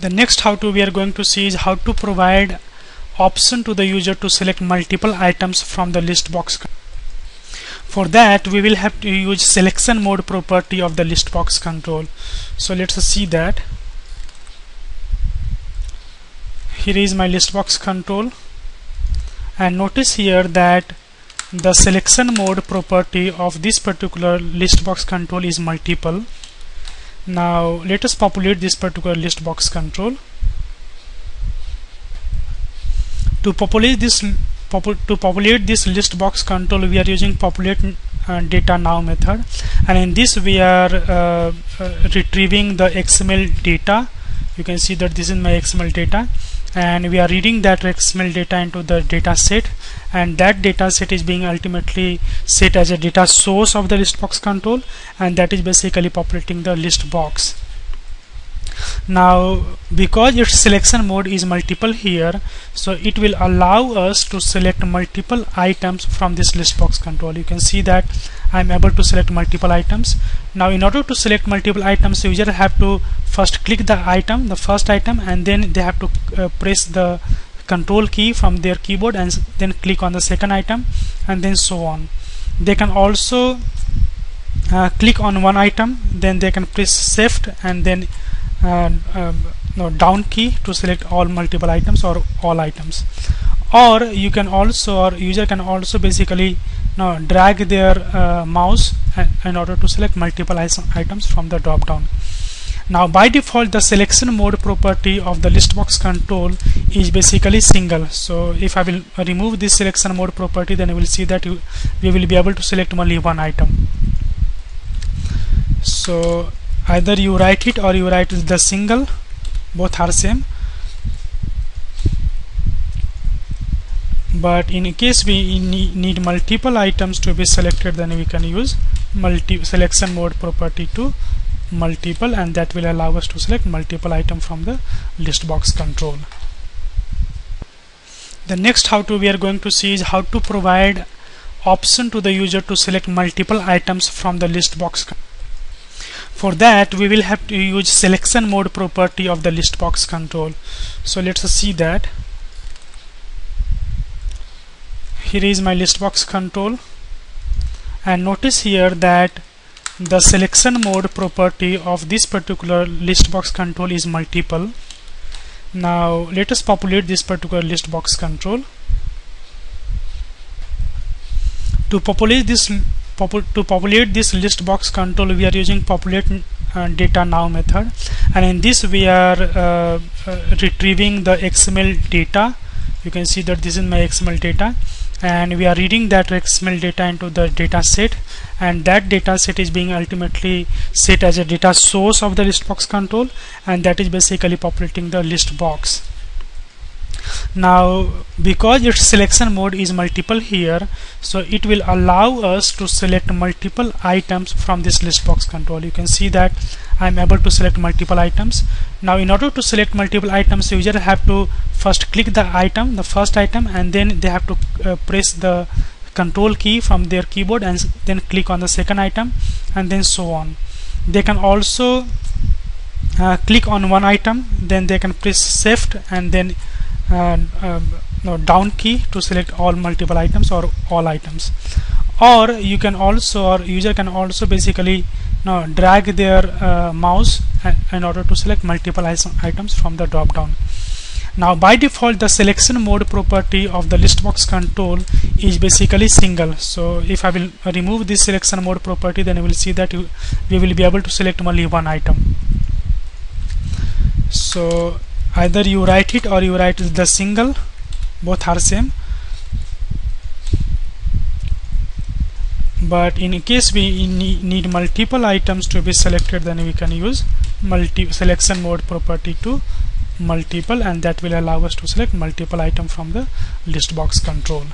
The next how to we are going to see is how to provide option to the user to select multiple items from the list box. For that we will have to use selection mode property of the list box control. So let's see that. Here is my list box control, and notice here that the selection mode property of this particular list box control is multiple. Now let us populate this particular list box control. To populate this list box control, we are using populate data now method, and in this we are retrieving the XML data. You can see that this is my XML data, and we are reading that XML data into the data set, and that data set is being ultimately set as a data source of the list box control, and that is basically populating the list box. Now because its selection mode is multiple here, so it will allow us to select multiple items from this list box control. You can see that I am able to select multiple items. Now in order to select multiple items, the user have to first click the first item, and then they have to press the control key from their keyboard and then click on the second item, and then so on. They can also click on one item, then they can press shift and then down key to select all multiple items or all items. Or you can also, or user can also basically drag their mouse in order to select multiple items from the drop down. Now by default the selection mode property of the list box control is basically single. So if I will remove this selection mode property, then you will see that we will be able to select only one item. So either you write it or you write the single, both are same. But in case we need multiple items to be selected, then we can use selection mode property to multiple, and that will allow us to select multiple items from the list box control. The next how to we are going to see is how to provide option to the user to select multiple items from the list box control. For that we will have to use selection mode property of the list box control. So let's see that. Here is my list box control, and notice here that the selection mode property of this particular list box control is multiple. Now let us populate this particular list box control. To populate this list box control, we are using populate data now method, and in this we are retrieving the XML data. You can see that this is my XML data, and we are reading that XML data into the data set, and that data set is being ultimately set as a data source of the list box control, and that is basically populating the list box. Now because its selection mode is multiple here, so it will allow us to select multiple items from this list box control. You can see that I am able to select multiple items. Now in order to select multiple items, the user have to first click the first item, and then they have to press the control key from their keyboard and then click on the second item, and then so on. They can also click on one item, then they can press shift and then down key to select all multiple items or all items. Or you can also, or user can also basically drag their mouse in order to select multiple items from the drop down. Now by default the selection mode property of the list box control is basically single. So if I will remove this selection mode property, then you will see that we will be able to select only one item. So either you write it or you write the single, both are same. But in case we need multiple items to be selected, then we can use selection mode property to multiple, and that will allow us to select multiple items from the list box control.